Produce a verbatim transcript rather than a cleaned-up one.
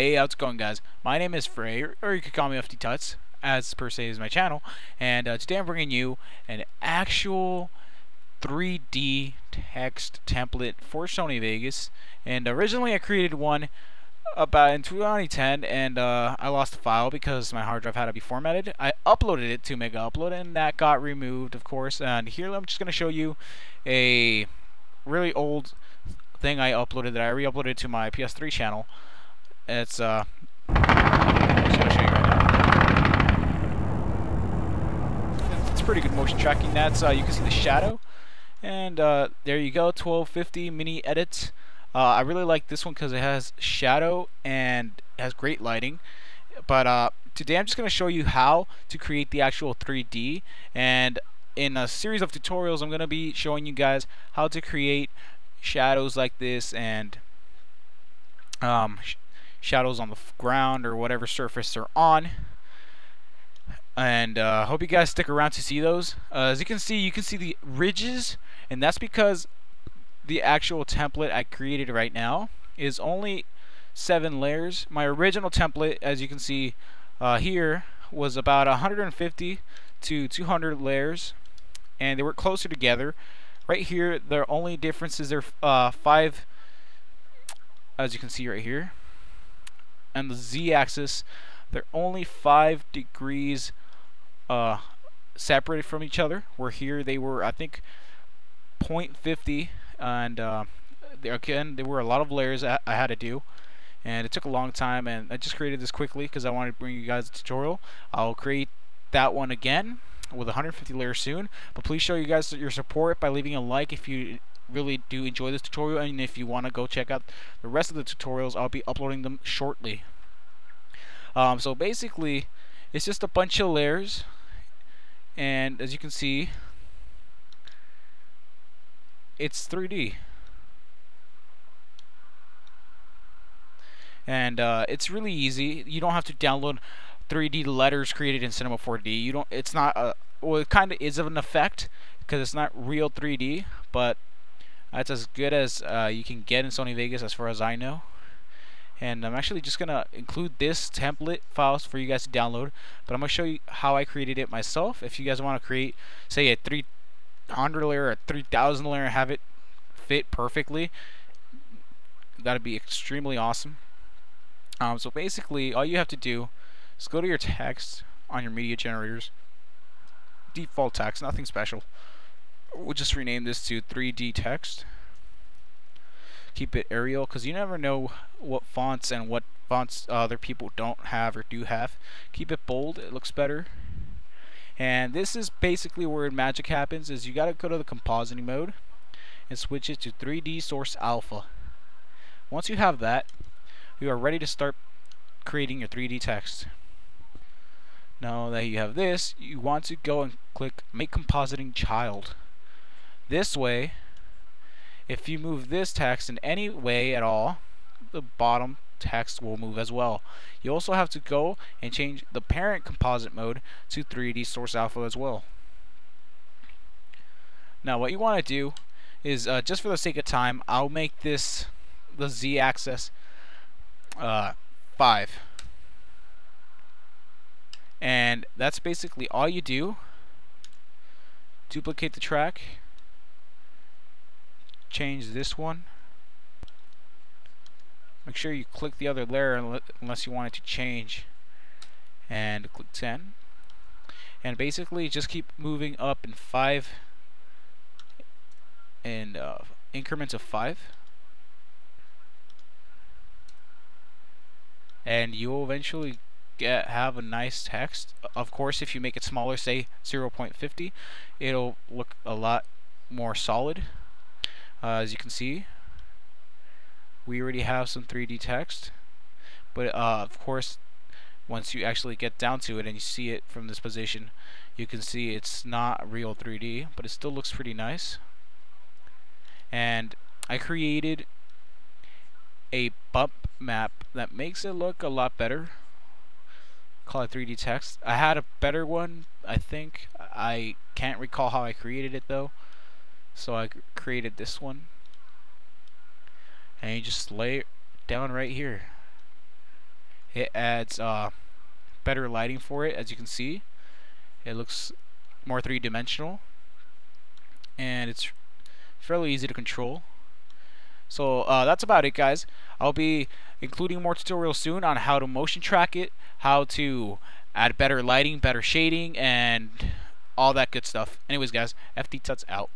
Hey, how's it going, guys? My name is Frey, or you could call me FDTuts, as per se is my channel, and uh, today I'm bringing you an actual three D text template for Sony Vegas. And originally I created one about in twenty ten, and uh, I lost the file because my hard drive had to be formatted. I uploaded it to Mega Upload, and that got removed, of course. And here I'm just going to show you a really old thing I uploaded that I re-uploaded to my P S three channel. It's uh it's pretty good motion tracking. That's uh you can see the shadow, and uh there you go, twelve fifty mini edits. uh I really like this one because it has shadow and has great lighting. But uh today I'm just going to show you how to create the actual three D, and in a series of tutorials I'm going to be showing you guys how to create shadows like this, and um sh shadows on the ground or whatever surface they're on. And uh, hope you guys stick around to see those. Uh, as you can see, you can see the ridges, and that's because the actual template I created right now is only seven layers. My original template, as you can see uh, here, was about one hundred fifty to two hundred layers, and they were closer together. Right here, their only difference is there uh, five, as you can see right here, and the z-axis. They're only five degrees uh, separated from each other. Where here they were, I think, zero point five zero, and uh, they, again there were a lot of layers I, I had to do, and it took a long time. And I just created this quickly because I wanted to bring you guys a tutorial. I'll create that one again with one hundred fifty layers soon. But please show you guys your support by leaving a like if you really do enjoy this tutorial, and if you want to go check out the rest of the tutorials, I'll be uploading them shortly. Um, so basically it's just a bunch of layers, and as you can see it's three D, and uh, it's really easy. You don't have to download three D letters created in Cinema four D. You don't it's not a, well, it kind of is of an effect because it's not real three D, but that's as good as uh, you can get in Sony Vegas as far as I know. And I'm actually just going to include this template files for you guys to download, but I'm going to show you how I created it myself. If you guys want to create, say, a three hundred layer or a three thousand layer and have it fit perfectly, that would be extremely awesome. Um, so basically all you have to do is go to your text on your media generators, default text, nothing special. We'll just rename this to three D text. Keep it Arial because you never know what fonts and what fonts other people don't have or do have. Keep it bold, it looks better. And this is basically where magic happens, is you gotta go to the compositing mode and switch it to three D Source Alpha. Once you have that, you are ready to start creating your three D text. Now that you have this, you want to go and click Make Compositing Child. This way, if you move this text in any way at all, the bottom text will move as well. You also have to go and change the parent composite mode to three D Source Alpha as well. Now what you want to do is, uh, just for the sake of time, I'll make this, the z-axis, uh, five. And that's basically all you do. Duplicate the track. Change this one. Make sure you click the other layer unless you want it to change, and click ten, and basically just keep moving up in five and uh, increments of five, and you'll eventually get have a nice text. Of course, if you make it smaller, say zero point five zero, it'll look a lot more solid. Uh, as you can see, we already have some three D text, but uh, of course once you actually get down to it and you see it from this position, you can see it's not real three D, but it still looks pretty nice. And I created a bump map that makes it look a lot better. Call it three D text. I had a better one, I think. I can't recall how I created it though. So I created this one, and you just lay it down right here. It adds uh, better lighting for it, as you can see. It looks more three-dimensional, and it's fairly easy to control. So uh, that's about it, guys. I'll be including more tutorials soon on how to motion track it, how to add better lighting, better shading, and all that good stuff. Anyways, guys, FDTuts out.